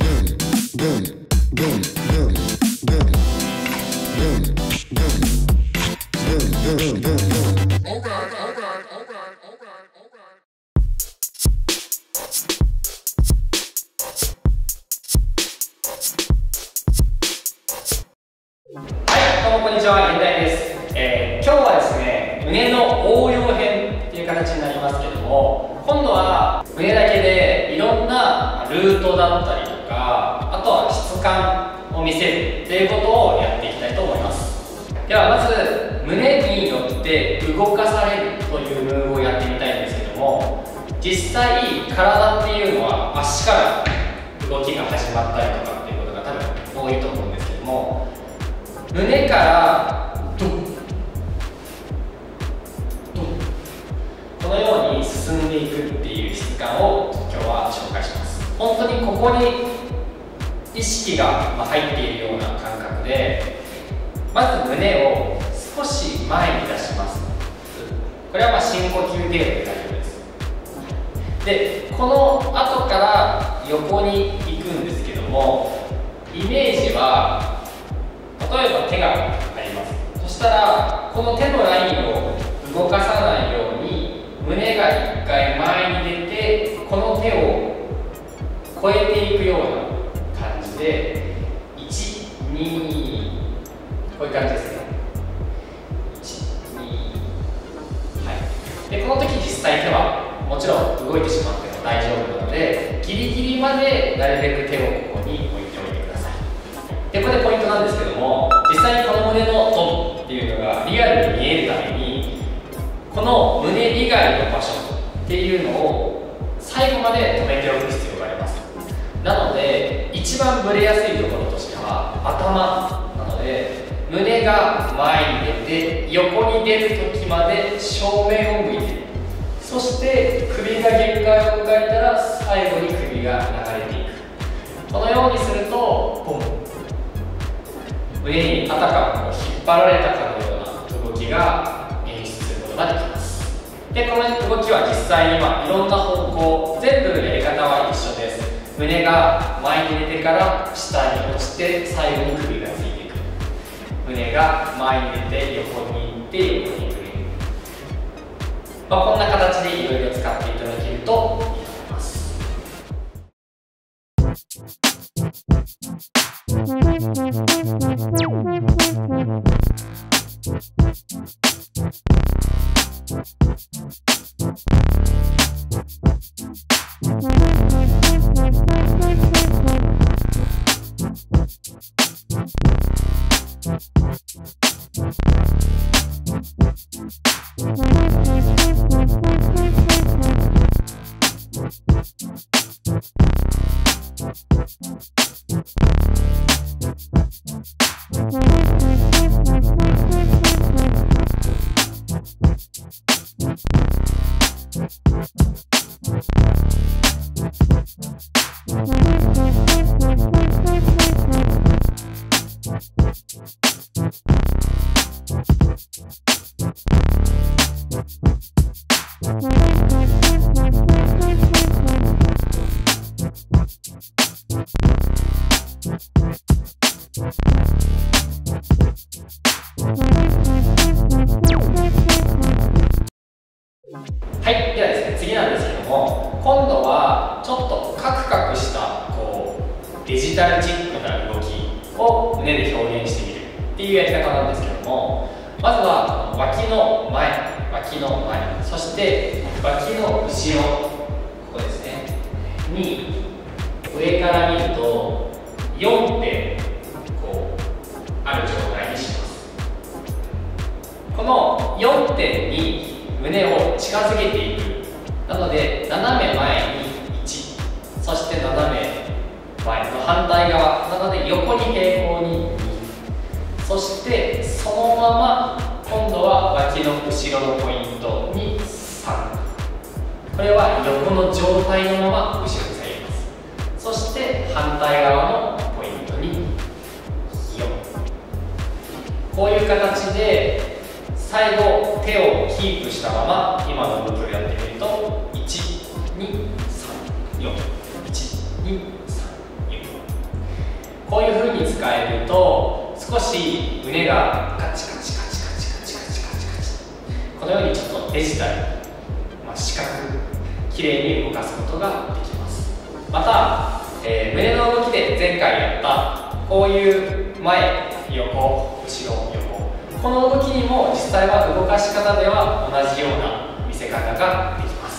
こんにちは、GENDAIです。今日はですね、胸の応用編っていう形になりますけども、今度は胸だけでいろんなルートだったりとか、あとは質感を見せるっていうことをやっていきたいと思います。ではまず胸によって動かされるというムーブをやってみたいんですけども、実際体っていうのは足から動きが始まったりとかっていうことが多分多いと思うんですけども、胸からドンドン、このように進んでいくっていう質感を今日は紹介します。本当にここに意識が入っているような感覚で、まず胸を少し前に出します。これは深呼吸程度で大丈夫です。でこの後から横に行くんですけども、イメージは例えば手があります。そしたらこの手のラインを動かさないように、胸が1回前に出てこの手を越えていくような感じで、1、2、こういう感じですね。1、2、はい。でこの時実際手はもちろん動いてしまっても大丈夫なので、ギリギリまでなるべく手をここに置いておいてください。でここでポイントなんですけども、実際にこの胸のトンっていうのがリアルに見えるために、この胸以外の場所っていうのを最後まで止めておく必要があります。なので一番ブレやすいところとしては頭なので、胸が前に出て横に出る時まで正面を向いて、そして首が限界を迎えたら最後に首が流れていく。このようにするとポン、胸にあたかも引っ張られたかのような動きが演出することができます。でこの動きは実際にいろんな方向、全部やり方は一緒です。胸が前に出てから下に落ちて最後に首がついていく、胸が前に出て横に行って横に来る、こんな形でいろいろ使っていただけるといいと思います。はい、ではですね、次なんですけども、今度はちょっとカクカクしたこうデジタルチックな動きを胸で表現してみるっていうやり方なんですけども、まずは脇の前、そして脇の後ろ、ここですねに上から見ると4点こうある状態にします。この4点に胸を近づけていく。なので斜め前に1、そして斜め前の反対側、なので横に平行に2、そしてそのまま今度は脇の後ろのポイントに3、これは横の状態のまま後ろに下げます。そして反対側のポイントに4、こういう形で最後、手をキープしたまま今の動きをやってみると1、2、3、4、1、2、3、4使えると少し胸がカチカチカチカチカチカチカチカチ、このようにちょっとデジタル、視覚きれいに動かすことができます。また、胸の動きで前回やったこういう前横後ろ横、この動きにも実際は動かし方では同じような見せ方ができます。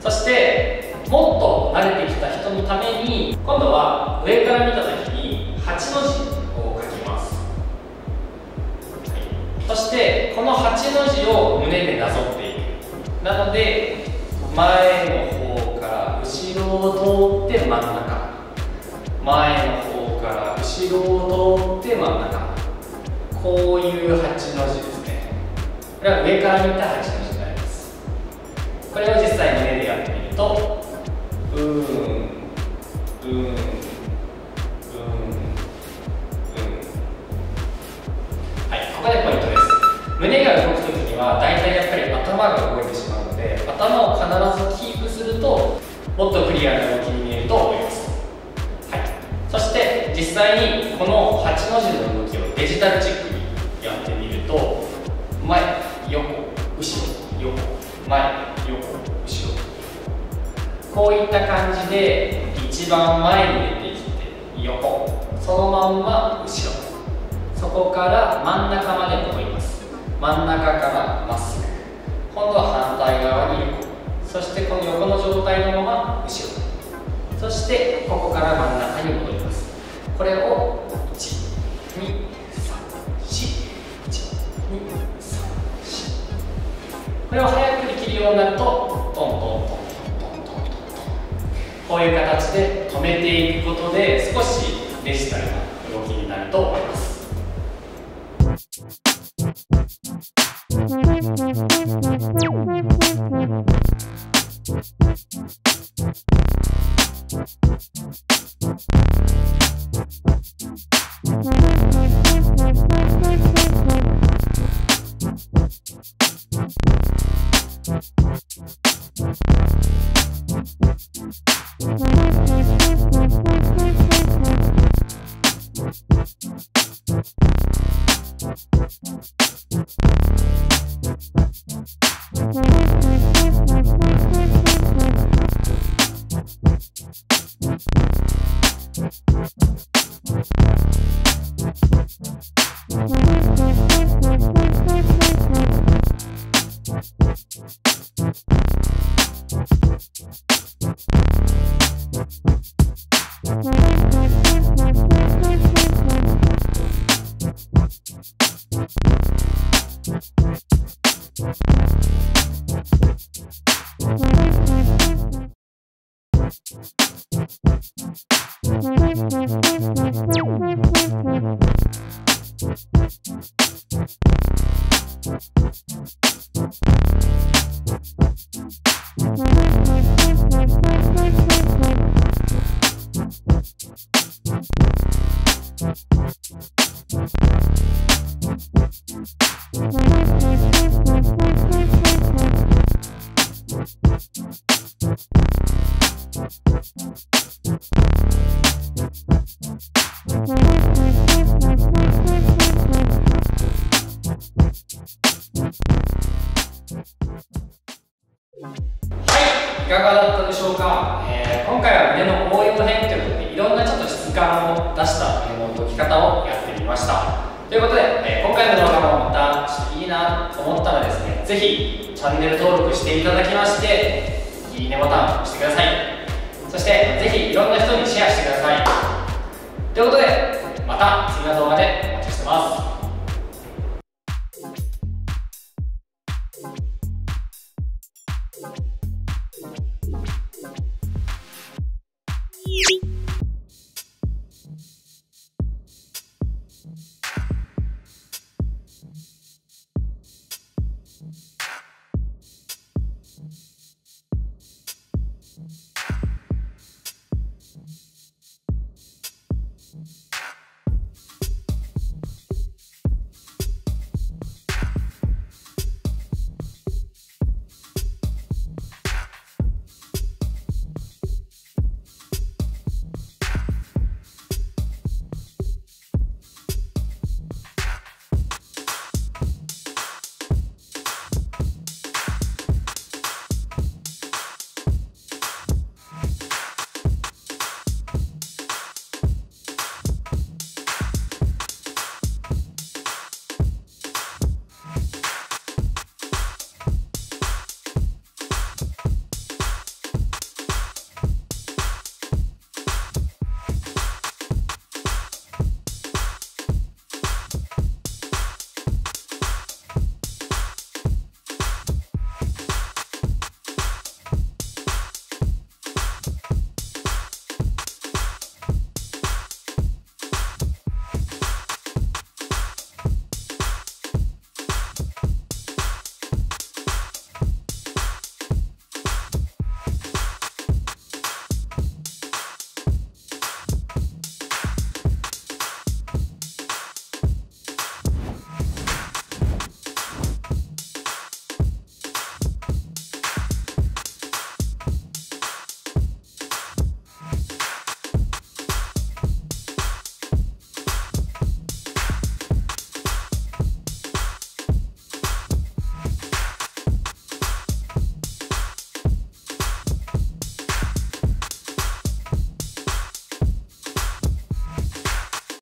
そしてもっと慣れてきた人のために、今度は上から見た時に8の字を書きます。そしてこの8の字を胸でなぞっていく。なので前の方から後ろを通って真ん中、前の方から後ろを通って真ん中、こういう8の字ですね。これは上から見た8の字。これを実際胸でやってみると、はい、ここでポイントです。胸が動くときにはだいたいやっぱり頭が動いてしまうので、頭を必ずキープするともっとクリアな動きに見えると思います。はい、そして実際にこの8の字の動きをデジタルチックにやってみると、前横後ろ横前横後ろ、こういった感じで一番前に出てきて横、そのまんま後ろ、そこから真ん中まで戻ります。真ん中からまっすぐ、今度は反対側に横、そしてこの横の状態のまま後ろ、そしてここから真ん中に戻ります。これをこれを早くできるようになると、トントントントントントントン、こういう形で止めていくことで少しデジタルな動きになると思います。いかがだったでしょうか。今回は胸の応用編ということで、いろんなちょっと質図鑑を出したメモの解き方をやってみました。ということで、今回の動画もまたちょっといいなと思ったらですね、ぜひチャンネル登録していただきまして、いいねボタンを押してください。そしてぜひいろんな人にシェアしてください。ということで、また次の動画でお待ちしてます。